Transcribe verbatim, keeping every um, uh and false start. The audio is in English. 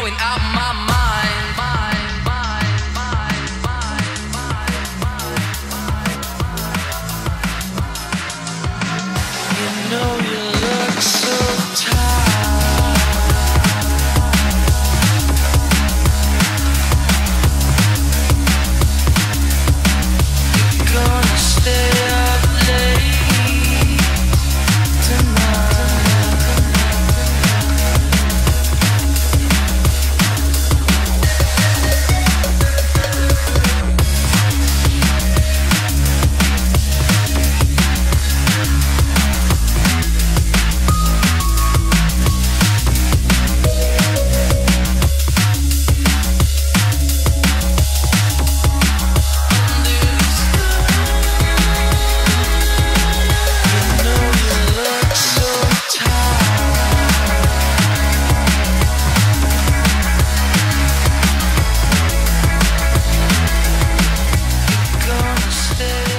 going out my mind. You know you look so tired. You're gonna stay up late tonight. Stay